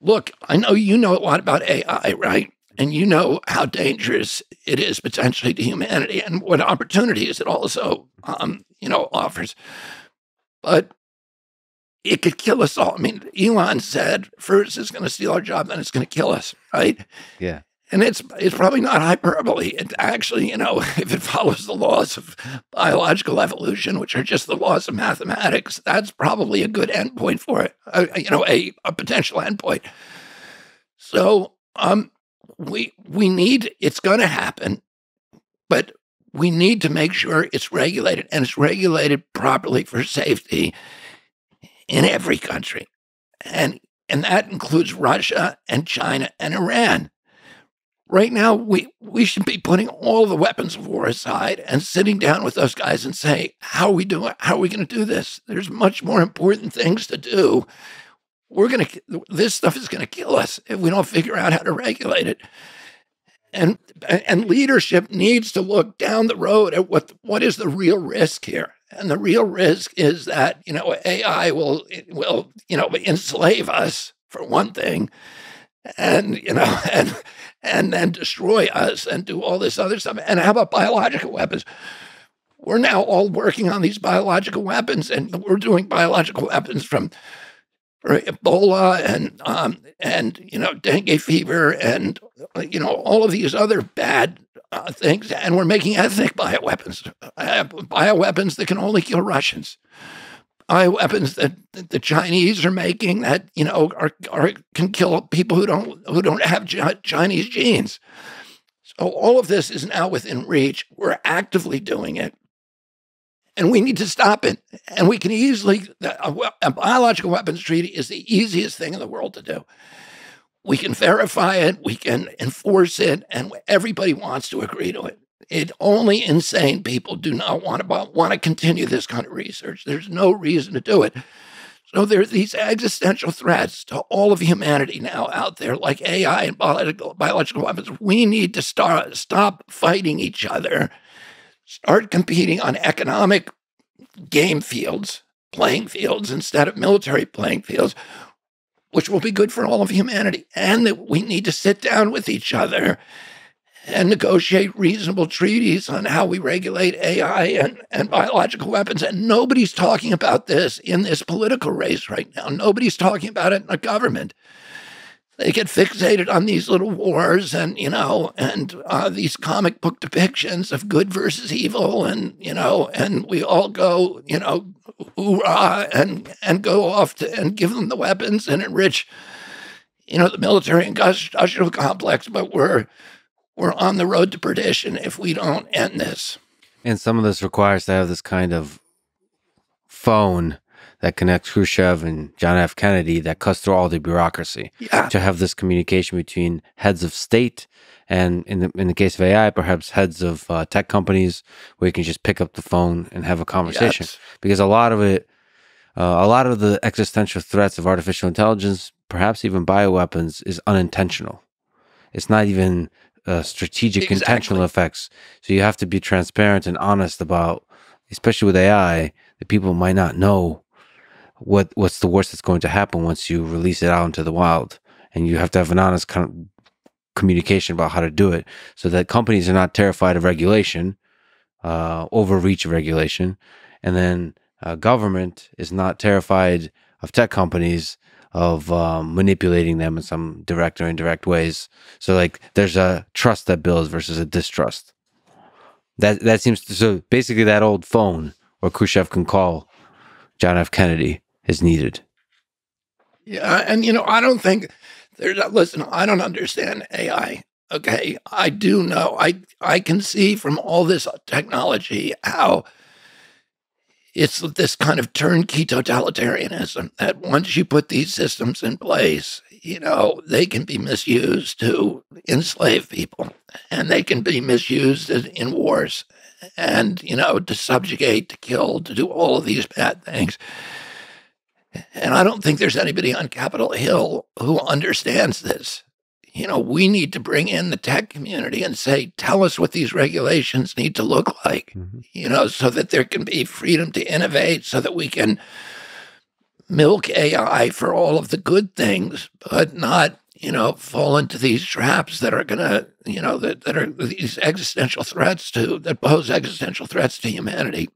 Look, I know you know a lot about AI, right? And you know how dangerous it is potentially to humanity and what opportunities it also, offers. But it could kill us all. I mean, Elon said, first it's going to steal our job, then it's going to kill us, right? Yeah. And it's probably not hyperbole. It actually, if it follows the laws of biological evolution, which are just the laws of mathematics, that's probably a good endpoint for it, a potential endpoint. So we need, it's going to happen, but we need to make sure it's regulated, and it's regulated properly for safety in every country. And that includes Russia and China and Iran. Right now, we should be putting all the weapons of war aside and sitting down with those guys and say, how are we going to do this? There's much more important things to do. This stuff is going to kill us if we don't figure out how to regulate it. And leadership needs to look down the road at what is the real risk here. And the real risk is that, AI will enslave us for one thing, and then destroy us and do all this other stuff. And how about biological weapons? We're now all working on these biological weapons, and we're doing biological weapons from Ebola and dengue fever and all of these other bad things, and we're making ethnic bioweapons, bioweapons that can only kill Russians. Bioweapons that the Chinese are making that can kill people who don't have Chinese genes. So all of this is now within reach. We're actively doing it, and we need to stop it. And we can easily. A biological weapons treaty is the easiest thing in the world to do. We can verify it. We can enforce it, and everybody wants to agree to it. Only insane people do not want to continue this kind of research. There's no reason to do it. So there are these existential threats to all of humanity now out there, like AI and biological weapons. We need to stop fighting each other, start competing on economic playing fields instead of military playing fields, which will be good for all of humanity. And that we need to sit down with each other and negotiate reasonable treaties on how we regulate AI and biological weapons. And nobody's talking about this in this political race right now. Nobody's talking about it in the government. They get fixated on these little wars and these comic book depictions of good versus evil and we all go, hoorah and go off and give them the weapons and enrich, the military industrial complex, but we're on the road to perdition if we don't end this. And some of this requires to have this kind of phone that connects Khrushchev and John F. Kennedy that cuts through all the bureaucracy. Yeah. To have this communication between heads of state and, in the case of AI, perhaps heads of tech companies, where you can just pick up the phone and have a conversation. Yes. Because a lot of the existential threats of artificial intelligence, perhaps even bioweapons, is unintentional. It's not even strategic. Exactly. Intentional effects. So you have to be transparent and honest about, especially with AI, that people might not know what's the worst that's going to happen once you release it out into the wild. And you have to have an honest communication about how to do it so that companies are not terrified of regulation, overreach of regulation. And then government is not terrified of tech companies of manipulating them in some direct or indirect ways. So like there's a trust that builds versus a distrust. That seems to, so basically that old phone where Khrushchev can call John F. Kennedy is needed. Yeah, and I don't think there's, listen, I don't understand AI, okay? I do know, I can see from all this technology how it's this kind of turnkey totalitarianism that once you put these systems in place, they can be misused to enslave people, and they can be misused in wars and, to subjugate, to kill, to do all of these bad things. And I don't think there's anybody on Capitol Hill who understands this. We need to bring in the tech community and say, tell us what these regulations need to look like, so that there can be freedom to innovate, so that we can milk AI for all of the good things, but not, you know, fall into these traps that are going to, that are these existential threats to, that pose existential threats to humanity.